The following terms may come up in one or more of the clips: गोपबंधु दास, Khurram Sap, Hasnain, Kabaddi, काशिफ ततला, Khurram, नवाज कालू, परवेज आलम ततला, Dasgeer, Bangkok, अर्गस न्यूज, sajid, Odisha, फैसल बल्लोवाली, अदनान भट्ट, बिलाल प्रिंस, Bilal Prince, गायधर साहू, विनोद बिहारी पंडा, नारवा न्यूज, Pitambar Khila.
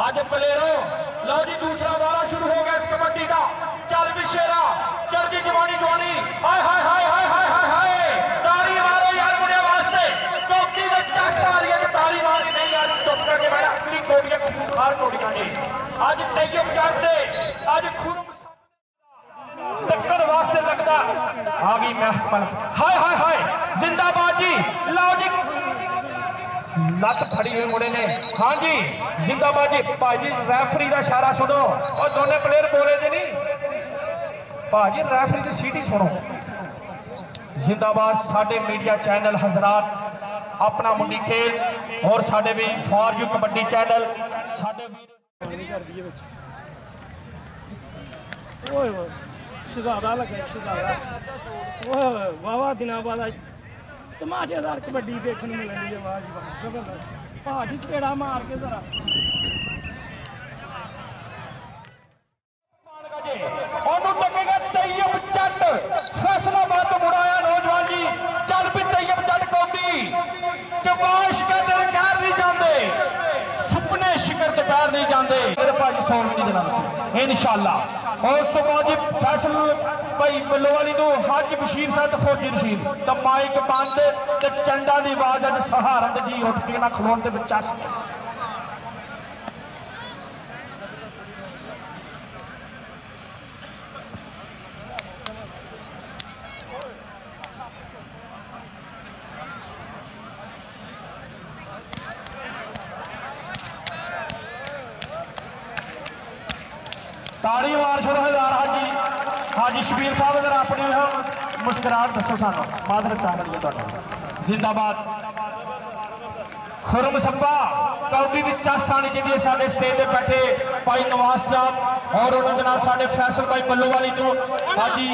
आगे प्लेयरों, लो जी दूसरा वाला शुरू हो गया इस कबड्डी का। चल भी शेरा, चल भी जवानी जवानी। हाय हाय हाय हाय हाय हाय हाय। ताली मारो यार मुझे आवाज दे। कबड्डी का चाचा आ रही है ताली मारनी नहीं यार चौपका के मेरा अपनी कोडिया की बुखार कोडिया नहीं। आज तैयो बजाते, आज खुरम टक्कर वास्ते लगता। आगी महकमा। हाय हाय हाय। जिंदाबाद जी, लो जी लत फड़ी हुई मुड़े ने। हाँ जी जिंदाबाद जी। भाजी रेफरी का इशारा सुनो और दोनों प्लेयर बोले थे नहीं भाजी रेफरी की सीटी सुनो। जिंदाबाद साडे मीडिया चैनल हजरात अपना मुंडी खेल और साडे भी फॉर यू कबड्डी चैनल साडे वाह दिना बाद तमाशेदार कबड्डी देखने में लगी है। जबरदस्त भाजी पेड़ा मार के जरा ताली मार छोड़ो हजार हाजी हाजी शबीर साहब अगर अपने मुस्कुराहट दसो सानू माधर चाह रही है। जिंदाबाद खुरम सब्बा कौडी की चस आनी चाहिए। साढ़े स्टेज पर बैठे भाई नवाज साहब और उन्होंने जनाब साढ़े फैसल भाई बल्लोवाली तो हाजी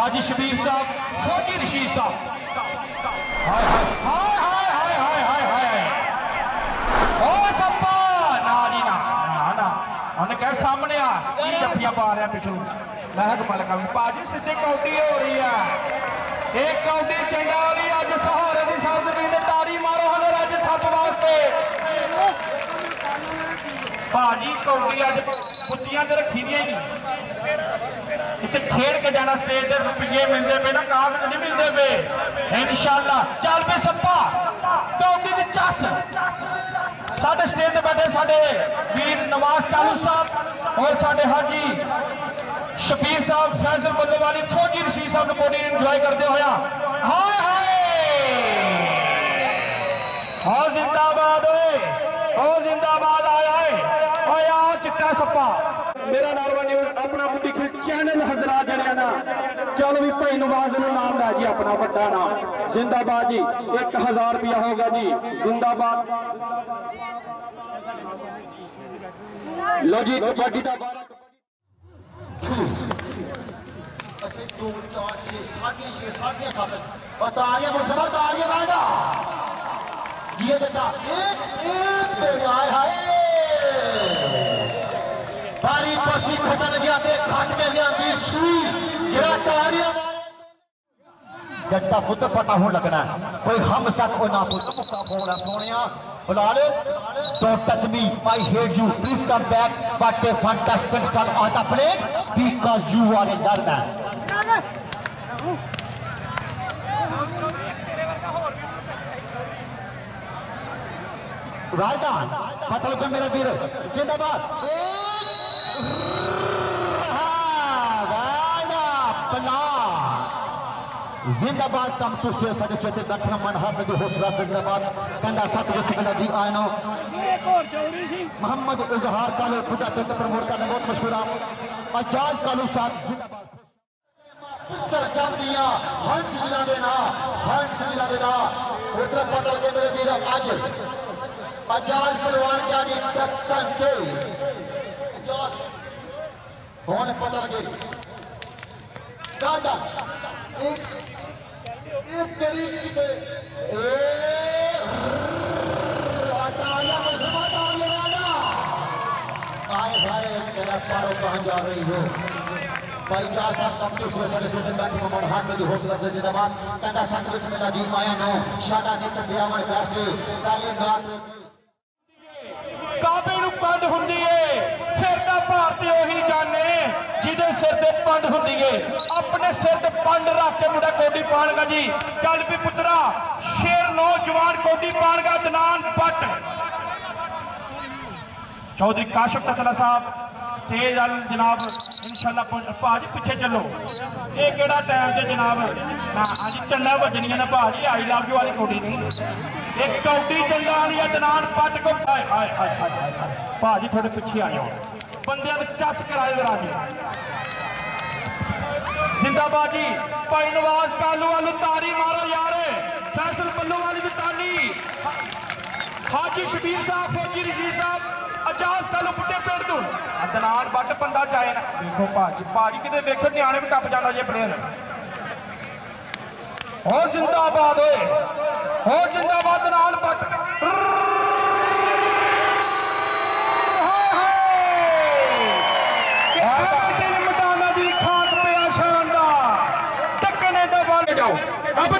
हाजी शबीर साहब छोटी रशीद साहब ओ सब्बा ना जी ना उन्हें कहा सामने आ जफिया पा रहा पिछू महक मलका भाजी सीधी कौडी हो रही है एक कौडी चंगा हो रही अज सहारे की सरजमीन तारी मारो हमें अज सप वास्ते भाजी कौडी अज पुतिया तो रखी दी इतने खेल के जाना स्टेज रुपये मिलते पे ना कागज नहीं मिलते पे इंशाला चल पे सप्पा कौडी की चस साढ़े स्टेज पर बैठे साढ़े वीर नवाज कालू साहब और साढ़े हाजी शबीर साहब फैसल बल्ले वाली फौजी रशीद साहब ने बॉडी इंजॉय करते होया हाय हाय और जिंदाबाद आया है और यहाँ चिट्टा सप्पा मेरा नारवा न्यूज अपना बुद्धि खेल चैनल हजरा जरिया ना चलो भी भाई नवाज ने नाम ला जी अपना बड़ा नाम जिंदाबाद जी 1000 रुपया होगा जी जिंदाबाद लो जी कबड्डी का 2 4 6 7 6 7 7 बताइए मुझसे बताइए बेटा ये बेटा एक तेरा है भारी पसी खटन गया ते खाट में लियांदी सुई जरा तारी जट्टा पुत्र पता हूं लगना कोई हम सक ओ ना पुत्र मुक्का फोड़ा सोनिया बुला ले तो touch me I hate you please come back but a fantastic star on the play because you are a डर मैन राजदान पतल को मेरा वीर जिंदाबाद जिंदाबाद कम टू स्टे सदस्य दखन मन हाफि हौसला जिंदाबाद कंधा सत रसगुल्ला जी आयनो मोहम्मद इजहार कालो बुढ़ा पिंड प्रमोद का बहुत मशहूर आजाद कालू साहब जिंदाबाद पुत्र जातिया हंस जिला देना पुत्र पतल के मेरे वीर आज अजाज परिवार के आगे टक्कर के अजाज होने पता लगे काटा एक तेरी की पे ए काटा या मुसलमान आगे राजा आए भाई तेरा पारो कहां जा रही हो भाई जा साहब सब कुछ से से बैठी मोहम्मद हाथ में जो हौसला से जिंदाबाद काटा साहब बिस्मिल्लाह जी आया नो शादा ने तकिया में दास के काले गात काबे नू पंड हुंदी है सिर दा भार ते ओही जाने जिदे सिर ते पंड हुंदी है अपने सिर ते पंड रख के मुड़ा कोडी पाणगा जी चल भी पुत्रा शेर नौजवान कोडी पाणगा दनान पट चौधरी काशिफ ततला साहब स्टेज वाल जनाब इंशाल्लाह भाजी पीछे चलो ये केड़ा टाइम से जनाब हां जी चंडा वजनियां ना भाजी आई लव यू वाली कोडी नहीं एक कौडी चंगा वाली जनान पट को हाय हाय हाय हाय भाजी थोड़े पीछे आ जाओ बंदे चस कराए राजी जिंदाबाद जी भाई नवाज कालू वालू तारी मारो यार फैसल पल्लू वाली भी ताली हाजी शबीर साहब फौजी रशीद साहब अजाज कालू बुढ़े पेड़ तू जनान पट बंदा जाए ना देखो भाजी भाजी कितने देखो न्याणे भी टप जाता जे प्लेयर और जिंदाबाद होए हो जिंदाबाद नाल पट दिन मदाना दी खाक पे शानदार टकने का बल जाओ अब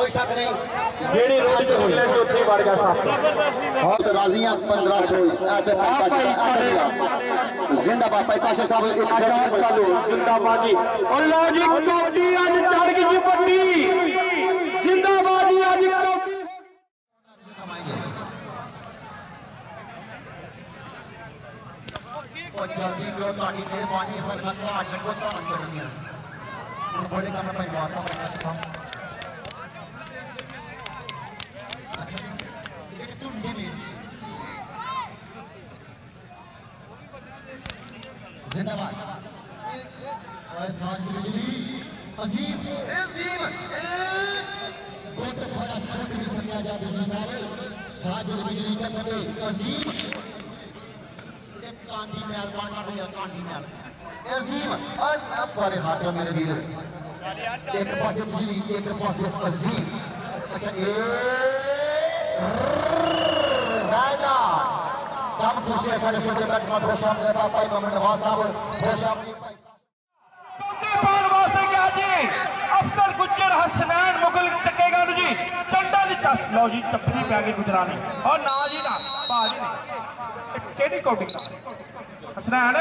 कोई शक नहीं जेडी रोड के होटल से उठी बार का साहब और राजियां 1500 जिंदाबाद पैकाशा साहब 1000 का लो जिंदाबाद जी और लो जी कबड्डी आज चढ़ गई पट्टी जिंदाबाद जी आज कबड्डी और जल्दी करो ताकि मेहरबानी हर खतरा आज को तान करनी है बड़े कमरे में वास्ता वास्ता धन्यवाद हाथों मेरे वीर एक पास बिजली एक पास अजीब अच्छा हम पूछते हैं सारे सोचे बैठ में बहुत शाम है पापा इमाम नवाज साहब बहुत शाम के पाल वास्ते क्या जी अफसर गुजर हसनैन मुगल टकेगा जी टंडा दी चस लो जी टप्पी पे आगे गुजरानी और ना जी ना बाजी केडी कोटिंग हसनैन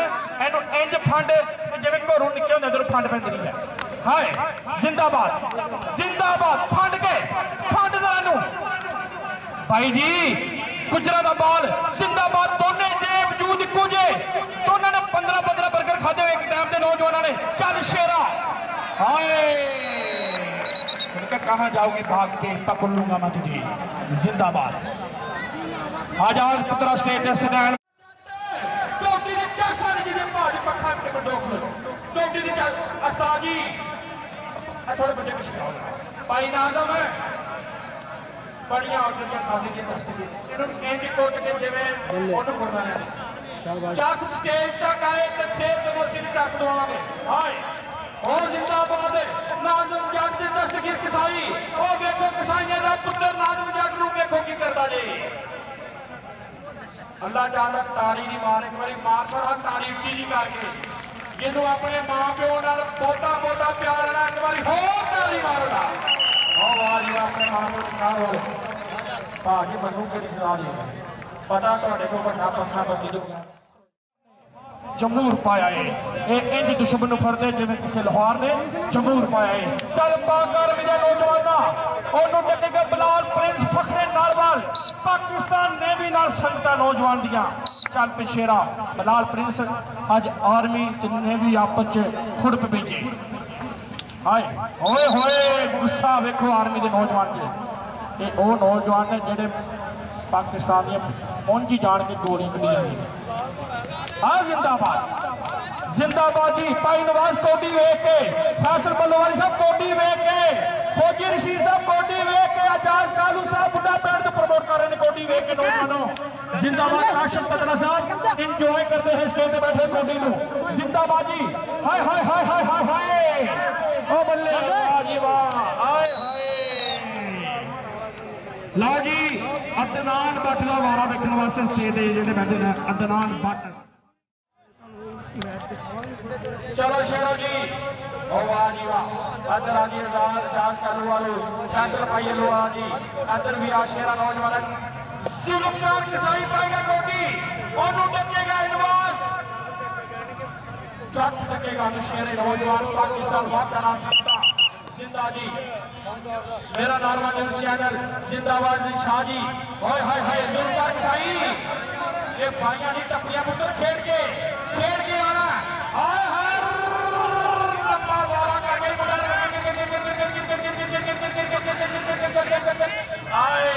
एनु इंज फंड जिवें घरों निकल हुंदे उधर फंड पैंदी है हाय जिंदाबाद जिंदाबाद फंड के फंड दा नु भाई जी गुजरा का बाल जिंदाबाद दोनों के वजूद कुजे दोनों ने 15-15 बर्गर खाते हुए एक टाइम के नौजवानों ने चल शेरा हाय कहा जाओगी भाग के तब लूंगा मैं तुझे जिंदाबाद आजाद पुत्रा स्टेट सदैन टोटी ने कैसा जी ने भाज पखा के डोक लो टोटी ने क्या असा जी थोड़े बच्चे कुछ भाई नाजम है बड़िया औरतें खादी की तस्वीर अल्लाह ताला तारी नहीं मार एक बार मां थोड़ा तारीफ की नहीं करके जो अपने मां प्यो नाल बोता बोता प्यार एक बार होर तारी मारना अपने मां प्यो प्यार भाजी मनु के सलाह दी पता थोड़े को बड़ा पंखा बती दूंगा जमूर पाया है ये इंज दुश्मन फरदे जिवें किसी लाहौर ने जमूर पाया है चल पाकर मेरे नौजवाना ओनू टकेगा बिलाल प्रिंस फखरे नारवाल पाकिस्तान ने भी नाल संगता नौजवान दियां चल पे शेरा बिलाल प्रिंस आज आर्मी ते नेवी आपस च खुड़प भेजे हाय होए होए गुस्सा वेखो आर्मी दे नौजवान दे ये वो नौजवान ने जेडे पाकिस्तान उनकी जान के गोली कटिया हाँ जिंदाबाद जिंदाबाद जी भाई नवाज कोडी वेख के फैसल बल्लोवाली साहब कोडी वेख के फौजी रशीद साहब कोडी वेख के आजाज कालू साहब बुढ़ा पैंट प्रमोट कर रहे हैं कोडी वेख के नौजवानों जिंदाबाद काशिम कतरा साहब इंजॉय करते हैं स्टेज पर बैठे कोडी को जिंदाबाद जी हाय हाय हाय हाय हाय हाय ओ बल्ले वाह जी वाह हाय लो जी अदनान भट्ट का वारा देखने वास्ते स्टेज पे बहते हैं अदनान भट्ट चलो शेरो जी वाह जी वाह अदर आ जी आजाद जांच कर वालो फैसल भाई लो आ जी अदर भी आ शेरा नौजवान जुल्फकार किसाई पाएगा कोटी ओनू टकेगा इनवास ट्रक टकेगा शेरे नौजवान पाकिस्तान वादा ना सकता जिंदा जी मेरा नारवा न्यूज चैनल जिंदाबाद जी शाह जी हाय हाय हाय जुल्फकार साई ये भाइयां दी टपरियां पुत्र खेड़ के आना हाय हाय लंबा वारा कर गई मुंडा आए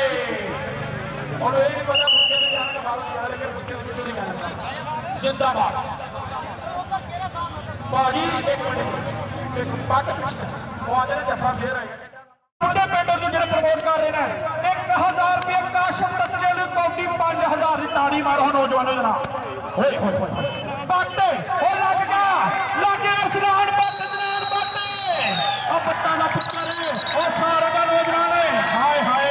और ये नहीं पता मुझे नहीं जाने का बाबू जाने के मुझे कुछ नहीं करना जिंदाबाद भाजी एक मिनट एक बात मुआवजे जफा फेर है छोटे पेटों को जो प्रमोट कर रहे हैं 1000 रुपये काशिम तत्रेलू कौटी 5000 की ताड़ी मारो नौजवानों जना होए होए होए बाटे ओ लग गया लग गया सिरान बाटे सिरान बाटे ओ पत्ता ना पुत्ता रे ओ सारे का नौजवान है हाय हाय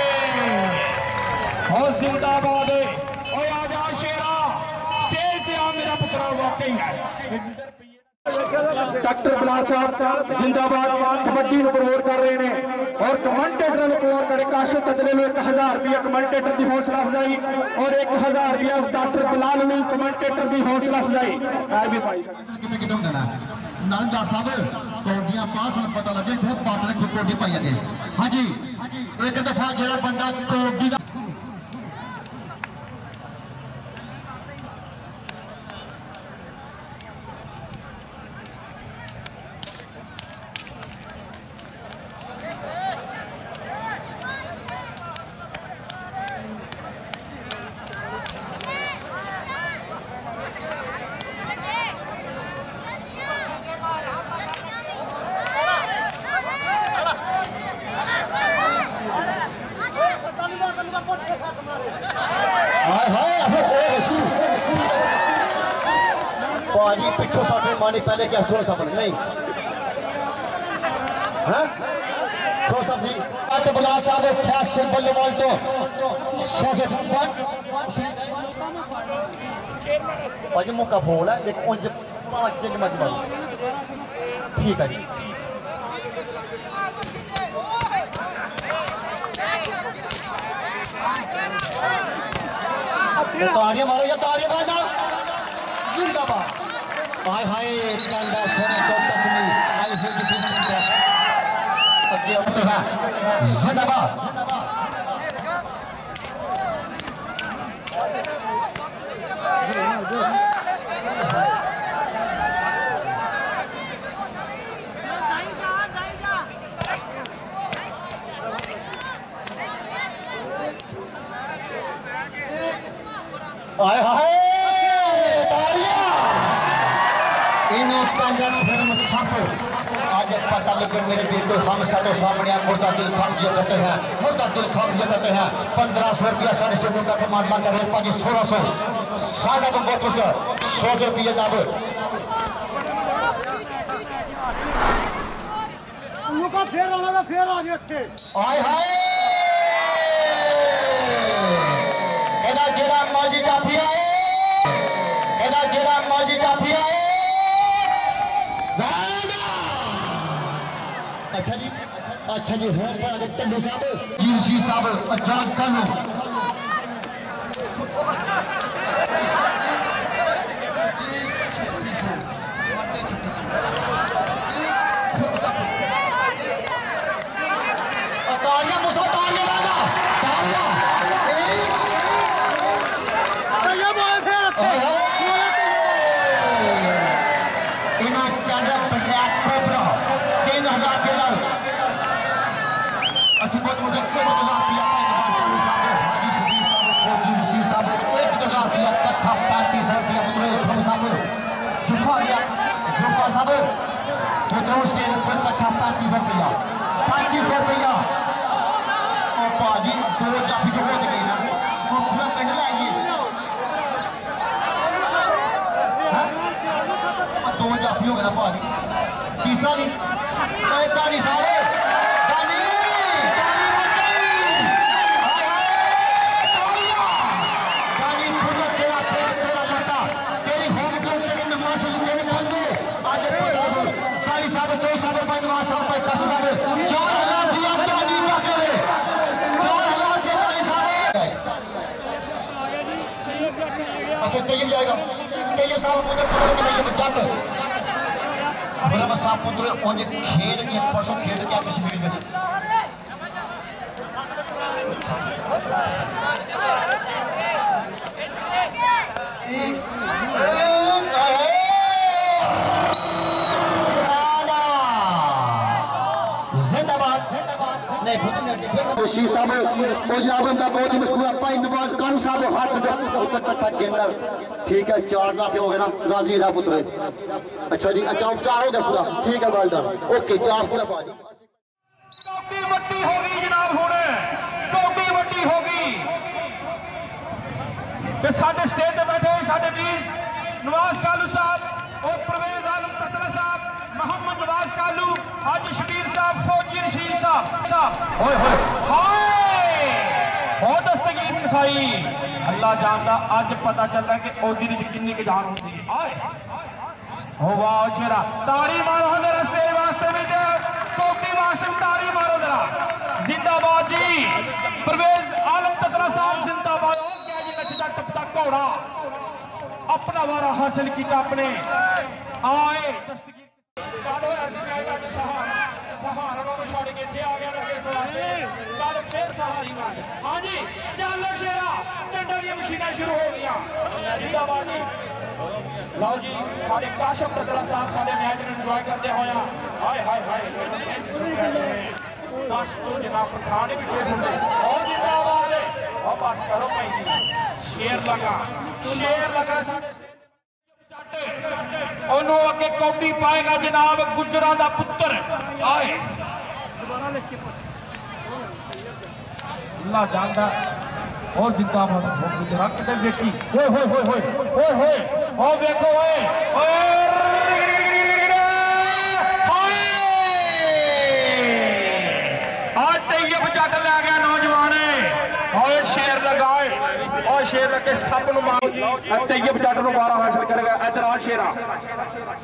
ओ जिंदाबाद ओ आजा शेरा स्टेज पे आ मेरा पुत्रा वाकई है डॉक्टर बिलाल साहब जिंदाबाद। कबड्डी में प्रमोट कर रहे हैं और कमेंटेटर ने प्रमोट करे काशिफ तजले में 1000 रुपया कमेंटेटर की हौसला अफजाई और 1000 रुपया डॉक्टर बिलाल में कमेंटेटर की हौसला अफजाई। भी भाई नामदार साहब कोडियां पास न पता लगे थे पात्र को कोडी पाई अगे। हां जी एक दफा जेड़ा बंदा कोडी पाजी पिछो साफे मानी पहले क्या थोड़ा सा नहीं हाँ? थोड़ा सा जी तो बिलाल साहब फैसल बल्लेबाज तो पाजी मौका फोल है एक उंज 5 मत मारो ठीक है जी। तारियां मारो या तारियां मारना जिंदाबाद। हाय हाय कांदा सोने को तकनी आई हिट डिफेंस है अगे उठा जिंदाबाद। हाय हाय तारिया इन्हों पंजाब धर्म सब आज पता लगे मेरे दिल को हम सालों सामने मुर्दा दिल खामजे करते हैं मुर्दा दिल खामजे करते हैं। 1500 रुपया साढ़े सौ का प्रमाण ला कर रेपा जी 1600 साढ़ा को बहुत मुश्किल 100 रुपये दाब उनका फेर आना था फेर आ गया थे। हाय हाय जेरा माजी जाफिया है एदा जेरा माजी जाफिया है वाला अच्छा जी हो पर डॉक्टर साहब जी ऋषि साहब आजाद खानो तीसरा नहीं दानी सारे दानी दानी मचाई हाय हाय तालिया दानी पूरा तेरा लड़का तेरी होम ग्राउंड तेरे में महसूस तेरे बंदे आज दानी साहब 24 साहब 5 माह साहब 5 साहब 4000 दिया दानी ना करे 4000 के दानी साहब अच्छा तेज जाएगा तेज साहब मुझे पता नहीं जट खुर्रम साहब पुत्र उन खेड के परसों खेड के कश्मीर में जिंदाबाद नहीं खुशी साहब वो जनाब उनका बहुत ही मशहूर अपना नवाज कानू साहब हाथ गेंदा ठीक है 4 साहब हो गए ना गाजी रा पुत्र अच्छा जी अच्छा उपचार हो गया पूरा ठीक है वालडन ओके चार पूरा पाजी टोपी मट्टी होगी जनाब हुण टोपी मट्टी होगी ते साडे स्टेज ते बैठे साडे वीर नवाज कालू साहब और परवेज आलम ततला साहब मोहम्मद नवाज कालू आज शबीर साहब फौजी रशीद साहब होए होए हाय बहुत दस्तगीर कसाई अल्लाह जानदा आज पता चलदा कि ओदी दी कितनी की जान होंदी है हाय हो वाह जरा ताड़ी मारो जरा तेरे वास्ते भी दे टोपी वास्ते ताड़ी मारो जरा जिंदाबाद जी परवेज आलम तकला साहब जिंदाबाद। और क्या जी नचदा टपदा घोड़ा अपना वारा हासिल किया अपने आए तस्दीक काल होया सहारा सहारा को छोड़ के थे आ गया ना इस वास्ते काल फिर सहारी मार। हां जी चल शेरा टंडो दी मशीना शुरू हो गया जिंदाबाद जी। लाओ जी सारे काशफ तकला साहब सारे मैच में एंजॉय करते होया हाय हाय हाय बस तो जनाब पठान भी हो सकते और जिंदाबाद है और बस करो भाई जी शेर लगा सारे जट ओनु आके कौडी पाएगा जनाब गुजरा दा पुत्र हाय दोबारा लिख के अल्लाह जानदा और जिंदाबाद हो गुजरा कदे देखी ओए होए होए होए ओए होए ओ देखो ओए ये बचाट ला गया नौजवान और शेर लगाए और शेर लगे सब ये बचाट बारह हासिल करेगा इधर शेरा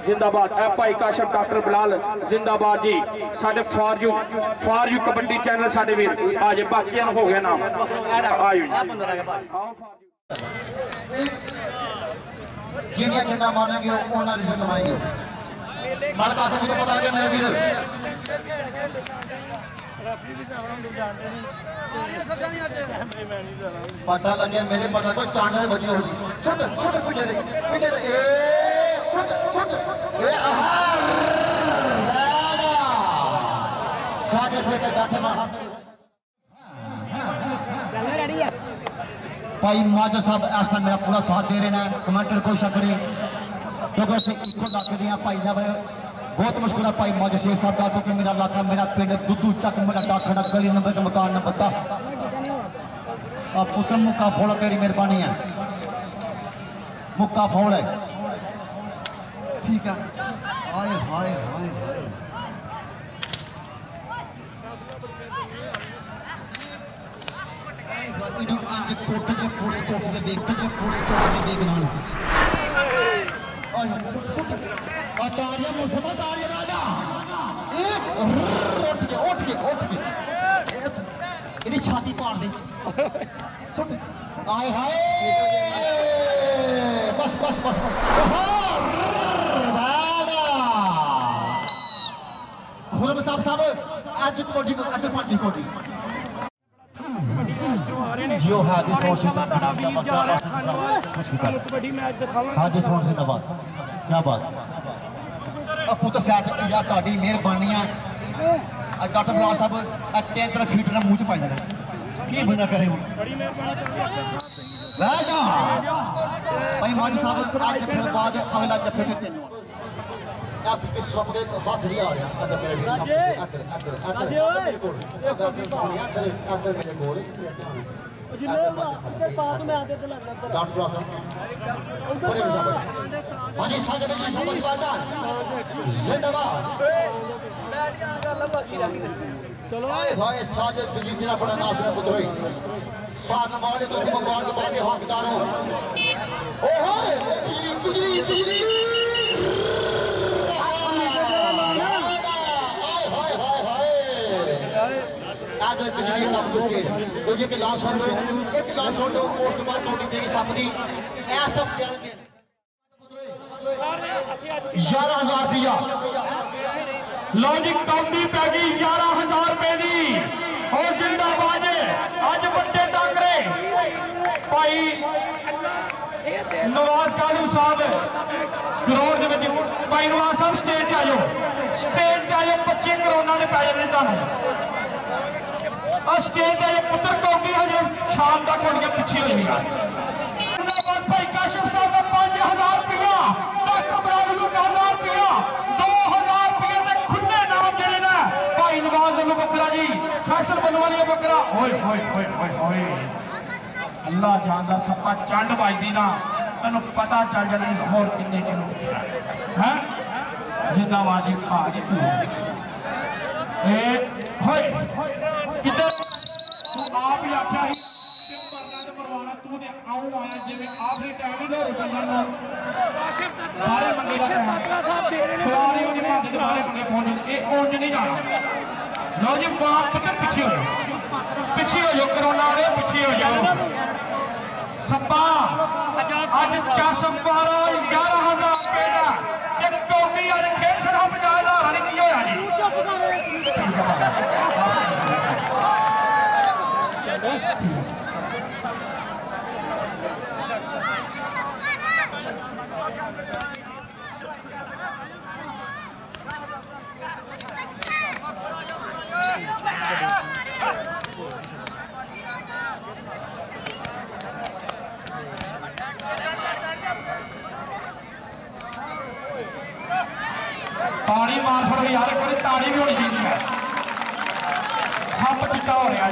जिंदाबाद ए भाई काशफ डॉक्टर बिलाल जिंदाबाद जी साडे फॉर यू कबड्डी चैनल साडे वीर आज बाकियां हो गया नाम जिन्हें झंडा मारेंगे उन्होंने से कमाएंगे मालका से मुझे पता लगे मेरे वीर पता लगे मेरे पता कोई चांद में बची होगी सुट सुट पिटे दे ए सुट सुट ए आहा साजे से के बैठे में हाथ चलना रेडी है भाई माजा साहब आज तक मेरा पूरा साथ दे रहे हैं कमेंटर को शक नहीं क्योंकि उसे इको लाख दिया भाई साहब बहुत मुश्किल है भाई माजा शेर साहब का क्योंकि मेरा इलाका मेरा पिंड दुद्धू चक मेरा डाखड़ा गली नंबर का मकान नंबर 10 अब पुत्र मुक्का फोड़ा तेरी मेहरबानी है मुक्का फोड़ है ठीक है हाय हाय हाय इधर आके कोर्ट के देखना और ताजा मुसबा ताजा राजा एक उठ के इनी छाती पाड़ दे छुट आए हाय बस खुरम साहब आज कोडी को अगर पांडी कोडी जियो हादिस और से कबड्डी मैच दिखावा हादिस और से नवाज क्या बात अब पुत्र साथ या ताडी मेहरबानी है और डॉक्टर बिलाल साहब तीन तरह फीट ना मुंह च पाई देना की बंदा करे वो बड़ी मेहरबानी चल राजा भाई माडी साहब आज फिर बाद अगला जत्थे के धन्यवाद आप के सबके हाथ लिया आ गया अंदर मेरे अंदर मेरे को अंदर मेरे को जिन्होंने पास में आते थे लगना पड़ा डॉट ब्लॉसम बड़े शाबाश भाई साहब जी शाबाश बादान जिंदाबाद बैठ जा कर लंबा गिरा चलो आए भाई साजिद बिजी तेरा बड़ा नासर पुत्रोई साथ वाले तुझे मुबारक बादी हकदार हो ओहो बिजी बिजी आज बिजली काम कुश्ती तुझे के लाश हो एक लाश हो पोस्ट बाद कोडी मेरी सापदी एसएफ देन दे 11000 रुपया लॉजिक कौडी पैगी 11000 रुपए दी और जिंदाबाद आज बड़े टाकरे भाई नवाज कालू साहब ग्राउंड दे विच भाई नवाज साहब स्टेज पे आ जाओ 25 करोड़ ने पै जाने थानू स्टेज पे पुत्र कौंडी हजे शाम तक कोड़िया पीछे हो जाएगा धन्यवाद भाई काशिफ साहब का 5000 रुपया डॉक्टर बरादरी का 1000 रुपया 2000 रुपया तक खुले नाम देने ना भाई नवाज अल बकरा जी खासर बनवाली बकरा ओए ओए ओए ओए अल्लाह जानदा सप्पा चंड वजदी ना तन्नू पता चल जाने लाहौर किन्ने किलो है जिंदाबाद जी खाज तू ए होए किधर आप ही आख्या ही मरना तो मरवाना तू दे आऊंगा जिम्मे आखिरी टाइम ही लोग बारह मंगे का टाइम सवारियों ने पास दोबारे मंगे पहुंचे ये ओन नहीं जाना नौजवान पता पीछे हो जाओ कोरोना ने पीछे हो जाओ सपा आज 412,000 पेड़ा जब टोपी आज खेल से हम 50,000 हरी की हो यारी ताड़ी मार छोड़ यार एक बार ताड़ी भी होनी चाहिए सब चिट्टा हो रहा है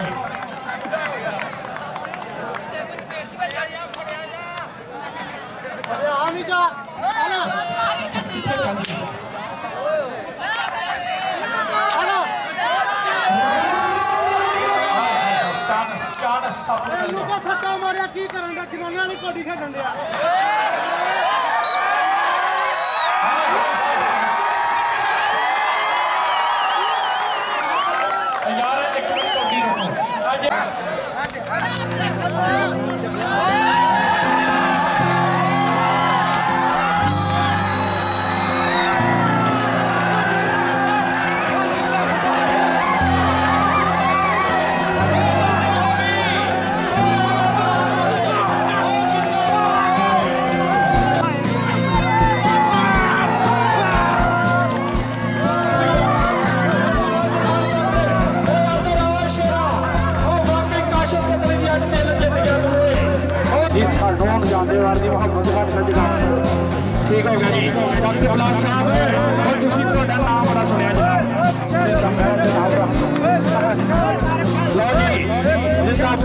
सत्ता मारिया की करना खिलौने वाली कोडी खेडन ठीक हो गया जी। डॉक्टर बिलाल साहब और तुम थोड़ा नाम बड़ा सुनिया लो जी जिसका आप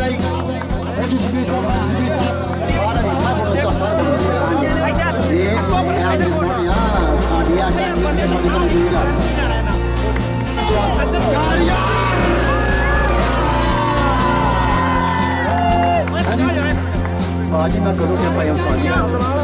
सारा हिस्सा आज मैं करूँ क्या पाया